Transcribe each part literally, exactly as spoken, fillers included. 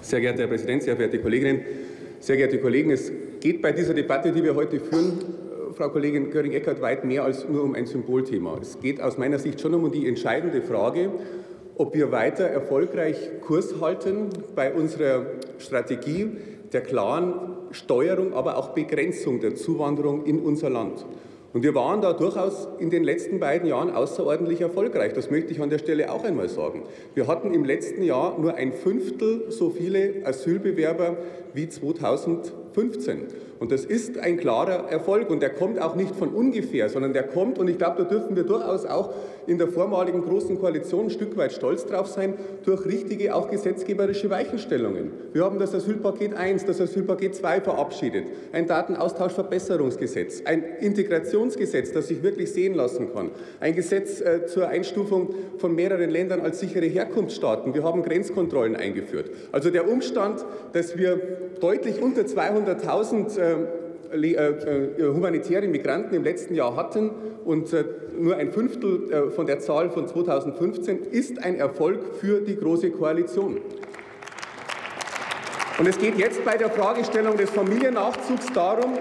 Sehr geehrter Herr Präsident, sehr verehrte Kolleginnen, sehr geehrte Kollegen, es geht bei dieser Debatte, die wir heute führen, Frau Kollegin Göring-Eckardt, weit mehr als nur um ein Symbolthema. Es geht aus meiner Sicht schon um die entscheidende Frage, ob wir weiter erfolgreich Kurs halten bei unserer Strategie der klaren Steuerung, aber auch Begrenzung der Zuwanderung in unser Land. Und wir waren da durchaus in den letzten beiden Jahren außerordentlich erfolgreich. Das möchte ich an der Stelle auch einmal sagen. Wir hatten im letzten Jahr nur ein Fünftel so viele Asylbewerber wie zweitausendfünfzehn. Und das ist ein klarer Erfolg. Und der kommt auch nicht von ungefähr, sondern der kommt, und ich glaube, da dürfen wir durchaus auch in der vormaligen Großen Koalition ein Stück weit stolz drauf sein, durch richtige, auch gesetzgeberische Weichenstellungen. Wir haben das Asylpaket eins, das Asylpaket zwei verabschiedet, ein Datenaustauschverbesserungsgesetz, ein Integrationsgesetz, das sich wirklich sehen lassen kann, ein Gesetz äh, zur Einstufung von mehreren Ländern als sichere Herkunftsstaaten. Wir haben Grenzkontrollen eingeführt. Also der Umstand, dass wir deutlich unter zweihunderttausend äh, äh, humanitäre Migranten im letzten Jahr hatten und äh, nur ein Fünftel äh, von der Zahl von zweitausendfünfzehn, ist ein Erfolg für die Große Koalition. Und es geht jetzt bei der Fragestellung des Familiennachzugs darum,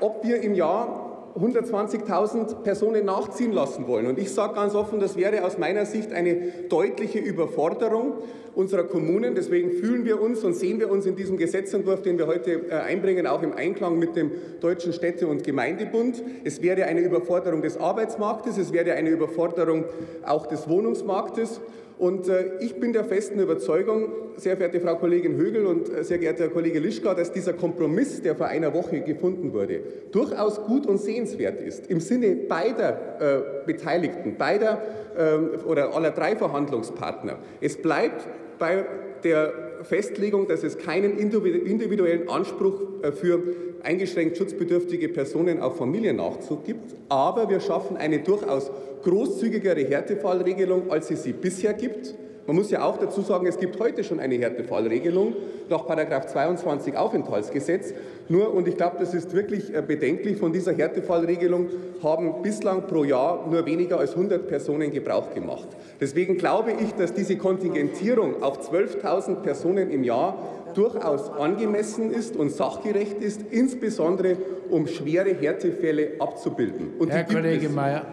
ob wir im Jahr hundertzwanzigtausend Personen nachziehen lassen wollen. Und ich sage ganz offen, das wäre aus meiner Sicht eine deutliche Überforderung unserer Kommunen. Deswegen fühlen wir uns und sehen wir uns in diesem Gesetzentwurf, den wir heute einbringen, auch im Einklang mit dem Deutschen Städte- und Gemeindebund. Es wäre eine Überforderung des Arbeitsmarktes, es wäre eine Überforderung auch des Wohnungsmarktes. Und ich bin der festen Überzeugung, sehr verehrte Frau Kollegin Högel und sehr geehrter Kollege Lischka, dass dieser Kompromiss, der vor einer Woche gefunden wurde, durchaus gut und sehenswert ist, im Sinne beider äh, Beteiligten, beider äh, oder aller drei Verhandlungspartner. Es bleibt bei der Festlegung, dass es keinen individuellen Anspruch für eingeschränkt schutzbedürftige Personen auf Familiennachzug gibt, aber wir schaffen eine durchaus großzügigere Härtefallregelung, als es sie bisher gibt. Man muss ja auch dazu sagen, es gibt heute schon eine Härtefallregelung nach Paragraph zweiundzwanzig Aufenthaltsgesetz. Nur, und ich glaube, das ist wirklich bedenklich, von dieser Härtefallregelung haben bislang pro Jahr nur weniger als hundert Personen Gebrauch gemacht. Deswegen glaube ich, dass diese Kontingentierung auf zwölftausend Personen im Jahr durchaus angemessen ist und sachgerecht ist, insbesondere um schwere Härtefälle abzubilden. Und Herr Kollege Mayer,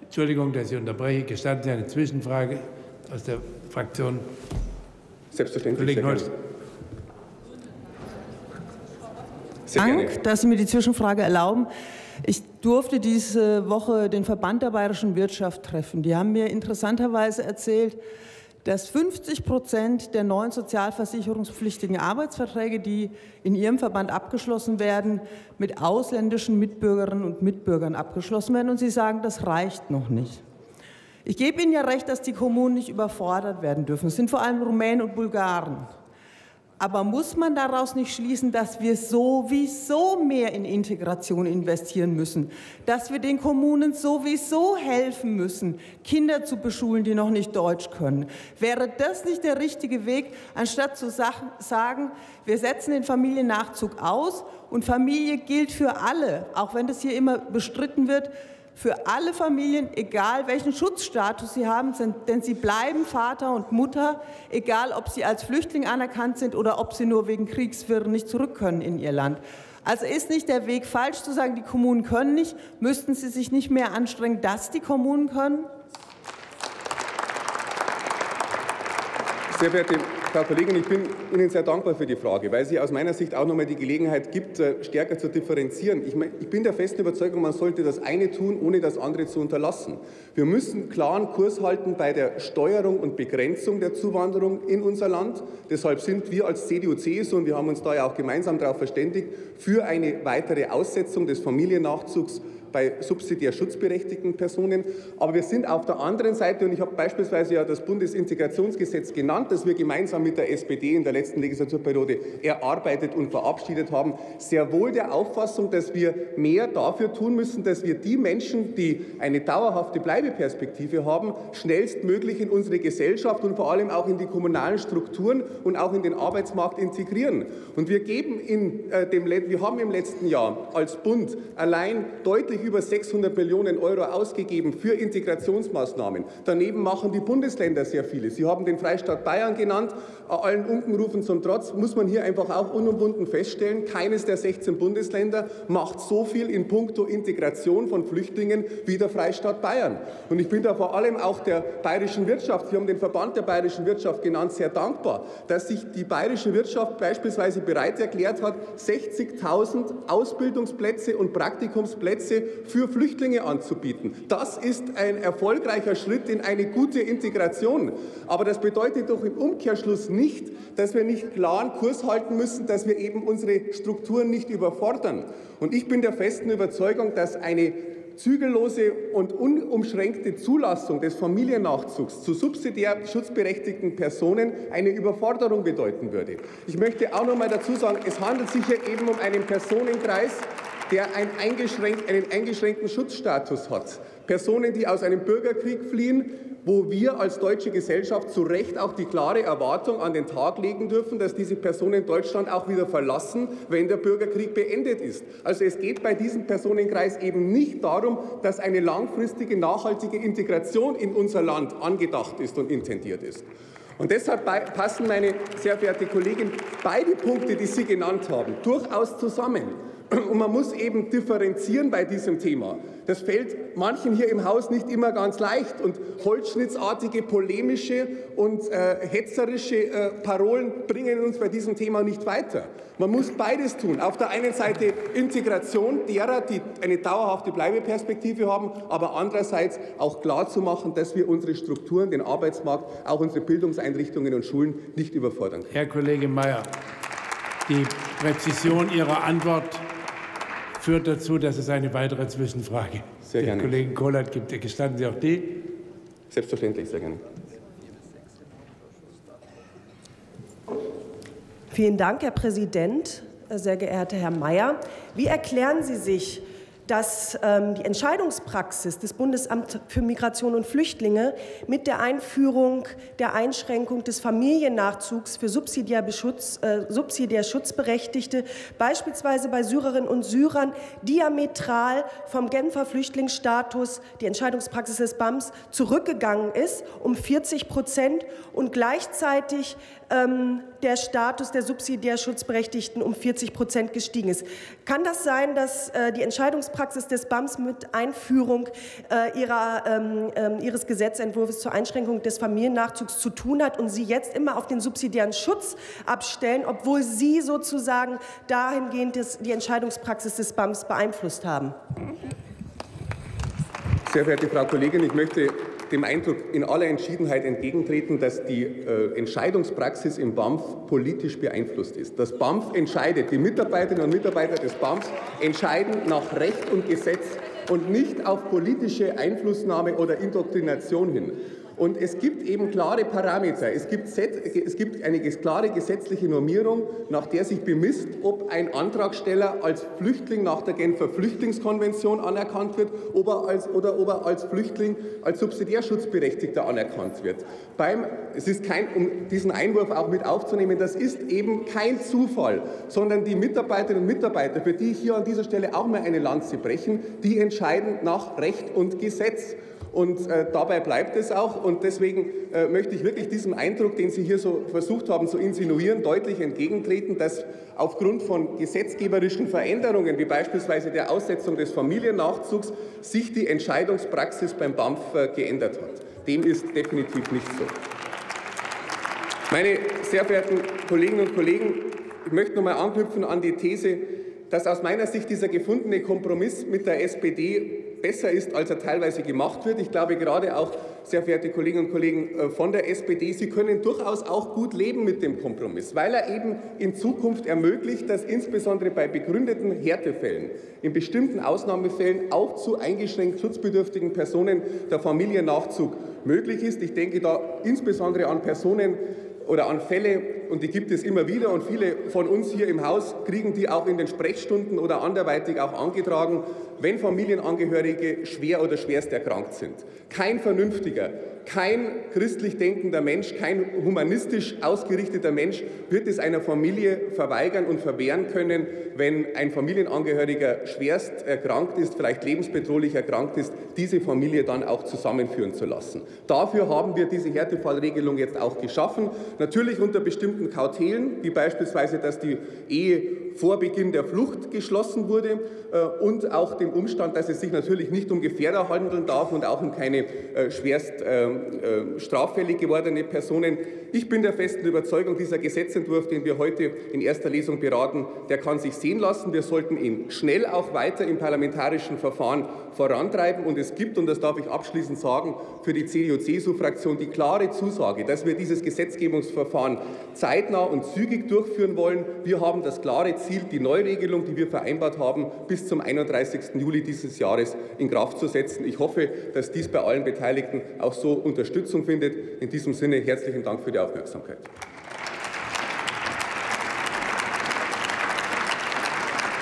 Entschuldigung, dass ich unterbreche, gestatten Sie eine Zwischenfrage? Aus der Fraktion. Selbstverständlich. Dank, dass Sie mir die Zwischenfrage erlauben. Ich durfte diese Woche den Verband der Bayerischen Wirtschaft treffen. Die haben mir interessanterweise erzählt, dass fünfzig Prozent der neuen sozialversicherungspflichtigen Arbeitsverträge, die in ihrem Verband abgeschlossen werden, mit ausländischen Mitbürgerinnen und Mitbürgern abgeschlossen werden. Und sie sagen, das reicht noch nicht. Ich gebe Ihnen ja recht, dass die Kommunen nicht überfordert werden dürfen. Es sind vor allem Rumänen und Bulgaren. Aber muss man daraus nicht schließen, dass wir sowieso mehr in Integration investieren müssen, dass wir den Kommunen sowieso helfen müssen, Kinder zu beschulen, die noch nicht Deutsch können? Wäre das nicht der richtige Weg, anstatt zu sagen, wir setzen den Familiennachzug aus und Familie gilt für alle, auch wenn das hier immer bestritten wird, für alle Familien, egal welchen Schutzstatus sie haben, denn sie bleiben Vater und Mutter, egal ob sie als Flüchtling anerkannt sind oder ob sie nur wegen Kriegswirren nicht zurück können in ihr Land. Also ist nicht der Weg falsch zu sagen, die Kommunen können nicht, müssten sie sich nicht mehr anstrengen, dass die Kommunen können? Sehr verehrte Frau Kollegin, ich bin Ihnen sehr dankbar für die Frage, weil sie aus meiner Sicht auch nochmal die Gelegenheit gibt, stärker zu differenzieren. Ich meine, ich bin der festen Überzeugung, man sollte das eine tun, ohne das andere zu unterlassen. Wir müssen klaren Kurs halten bei der Steuerung und Begrenzung der Zuwanderung in unser Land. Deshalb sind wir als C D U C S U, und wir haben uns da ja auch gemeinsam darauf verständigt, für eine weitere Aussetzung des Familiennachzugs bei subsidiär schutzberechtigten Personen. Aber wir sind auf der anderen Seite, und ich habe beispielsweise ja das Bundesintegrationsgesetz genannt, das wir gemeinsam mit der S P D in der letzten Legislaturperiode erarbeitet und verabschiedet haben, sehr wohl der Auffassung, dass wir mehr dafür tun müssen, dass wir die Menschen, die eine dauerhafte Bleibeperspektive haben, schnellstmöglich in unsere Gesellschaft und vor allem auch in die kommunalen Strukturen und auch in den Arbeitsmarkt integrieren. Und wir, geben in, äh, dem, wir haben im letzten Jahr als Bund allein deutlich jährlich über sechshundert Millionen Euro ausgegeben für Integrationsmaßnahmen. Daneben machen die Bundesländer sehr viele. Sie haben den Freistaat Bayern genannt. Allen Unkenrufen zum Trotz muss man hier einfach auch unumwunden feststellen, keines der sechzehn Bundesländer macht so viel in puncto Integration von Flüchtlingen wie der Freistaat Bayern. Und ich bin da vor allem auch der bayerischen Wirtschaft, Sie haben den Verband der bayerischen Wirtschaft genannt, sehr dankbar, dass sich die bayerische Wirtschaft beispielsweise bereit erklärt hat, sechzigtausend Ausbildungsplätze und Praktikumsplätze für Flüchtlinge anzubieten. Das ist ein erfolgreicher Schritt in eine gute Integration. Aber das bedeutet doch im Umkehrschluss nicht, dass wir nicht klaren Kurs halten müssen, dass wir eben unsere Strukturen nicht überfordern. Und ich bin der festen Überzeugung, dass eine zügellose und unumschränkte Zulassung des Familiennachzugs zu subsidiär schutzberechtigten Personen eine Überforderung bedeuten würde. Ich möchte auch noch mal dazu sagen, es handelt sich hier eben um einen Personenkreis, der einen eingeschränkt, einen eingeschränkten Schutzstatus hat. Personen, die aus einem Bürgerkrieg fliehen, wo wir als deutsche Gesellschaft zu Recht auch die klare Erwartung an den Tag legen dürfen, dass diese Personen Deutschland auch wieder verlassen, wenn der Bürgerkrieg beendet ist. Also es geht bei diesem Personenkreis eben nicht darum, dass eine langfristige, nachhaltige Integration in unser Land angedacht ist und intendiert ist. Und deshalb passen, meine sehr verehrte Kollegin, beide Punkte, die Sie genannt haben, durchaus zusammen. Und man muss eben differenzieren bei diesem Thema. Das fällt manchen hier im Haus nicht immer ganz leicht. Und holzschnittsartige, polemische und äh, hetzerische äh, Parolen bringen uns bei diesem Thema nicht weiter. Man muss beides tun. Auf der einen Seite Integration derer, die eine dauerhafte Bleibeperspektive haben, aber andererseits auch klarzumachen, dass wir unsere Strukturen, den Arbeitsmarkt, auch unsere Bildungseinrichtungen und Schulen nicht überfordern können. Herr Kollege Mayer, die Präzision Ihrer Antwort führt dazu, dass es eine weitere Zwischenfrage sehr gerne. Den Kollegen Kohlert gibt. Gestatten Sie auch die? Selbstverständlich, sehr gerne. Vielen Dank, Herr Präsident, sehr geehrter Herr Mayer. Wie erklären Sie sich, dass ähm, die Entscheidungspraxis des Bundesamts für Migration und Flüchtlinge mit der Einführung der Einschränkung des Familiennachzugs für subsidiär, Beschutz, äh, subsidiär Schutzberechtigte beispielsweise bei Syrerinnen und Syrern diametral vom Genfer Flüchtlingsstatus, die Entscheidungspraxis des B A M S, zurückgegangen ist um vierzig Prozent und gleichzeitig ähm, der Status der subsidiär Schutzberechtigten um vierzig Prozent gestiegen ist. Kann das sein, dass äh, die Entscheidungspraxis Praxis des B A M S mit Einführung äh, ihrer, ähm, äh, Ihres Gesetzentwurfs zur Einschränkung des Familiennachzugs zu tun hat und Sie jetzt immer auf den subsidiären Schutz abstellen, obwohl Sie sozusagen dahingehend des, die Entscheidungspraxis des B A M S beeinflusst haben? Sehr verehrte Frau Kollegin, ich möchte dem Eindruck in aller Entschiedenheit entgegentreten, dass die äh, Entscheidungspraxis im B A M F politisch beeinflusst ist. Das B A M F entscheidet, die Mitarbeiterinnen und Mitarbeiter des B A M Fs entscheiden nach Recht und Gesetz und nicht auf politische Einflussnahme oder Indoktrination hin. Und es gibt eben klare Parameter, es gibt, es gibt eine klare gesetzliche Normierung, nach der sich bemisst, ob ein Antragsteller als Flüchtling nach der Genfer Flüchtlingskonvention anerkannt wird oder, als, oder ob er als Flüchtling als Subsidiärschutzberechtigter anerkannt wird. Beim, es ist kein, um diesen Einwurf auch mit aufzunehmen, das ist eben kein Zufall, sondern die Mitarbeiterinnen und Mitarbeiter, für die ich hier an dieser Stelle auch mal eine Lanze brechen, die entscheiden nach Recht und Gesetz. Und äh, dabei bleibt es auch. Und deswegen äh, möchte ich wirklich diesem Eindruck, den Sie hier so versucht haben zu insinuieren, deutlich entgegentreten, dass aufgrund von gesetzgeberischen Veränderungen, wie beispielsweise der Aussetzung des Familiennachzugs, sich die Entscheidungspraxis beim B A M F äh, geändert hat. Dem ist definitiv nicht so. Meine sehr verehrten Kolleginnen und Kollegen, ich möchte noch mal anknüpfen an die These, dass aus meiner Sicht dieser gefundene Kompromiss mit der S P D besser ist, als er teilweise gemacht wird. Ich glaube gerade auch, sehr verehrte Kolleginnen und Kollegen von der S P D, Sie können durchaus auch gut leben mit dem Kompromiss, weil er eben in Zukunft ermöglicht, dass insbesondere bei begründeten Härtefällen, in bestimmten Ausnahmefällen auch zu eingeschränkt schutzbedürftigen Personen der Familiennachzug möglich ist. Ich denke da insbesondere an Personen oder an Fälle, und die gibt es immer wieder und viele von uns hier im Haus kriegen die auch in den Sprechstunden oder anderweitig auch angetragen, wenn Familienangehörige schwer oder schwerst erkrankt sind. Kein vernünftiger, kein christlich denkender Mensch, kein humanistisch ausgerichteter Mensch wird es einer Familie verweigern und verwehren können, wenn ein Familienangehöriger schwerst erkrankt ist, vielleicht lebensbedrohlich erkrankt ist, diese Familie dann auch zusammenführen zu lassen. Dafür haben wir diese Härtefallregelung jetzt auch geschaffen. Natürlich unter bestimmten Kautelen, wie beispielsweise, dass die Ehe vor Beginn der Flucht geschlossen wurde äh, und auch dem Umstand, dass es sich natürlich nicht um Gefährder handeln darf und auch um keine äh, schwerst äh, äh, straffällig gewordene Personen. Ich bin der festen Überzeugung, dieser Gesetzentwurf, den wir heute in erster Lesung beraten, der kann sich sehen lassen. Wir sollten ihn schnell auch weiter im parlamentarischen Verfahren vorantreiben. Und es gibt, und das darf ich abschließend sagen, für die C D U C S U-Fraktion die klare Zusage, dass wir dieses Gesetzgebungsverfahren zeitnah und zügig durchführen wollen. Wir haben das klare Ziel, die Neuregelung, die wir vereinbart haben, bis zum einunddreißigsten Juli dieses Jahres in Kraft zu setzen. Ich hoffe, dass dies bei allen Beteiligten auch so Unterstützung findet. In diesem Sinne herzlichen Dank für die Aufmerksamkeit.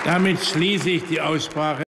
Damit schließe ich die Aussprache.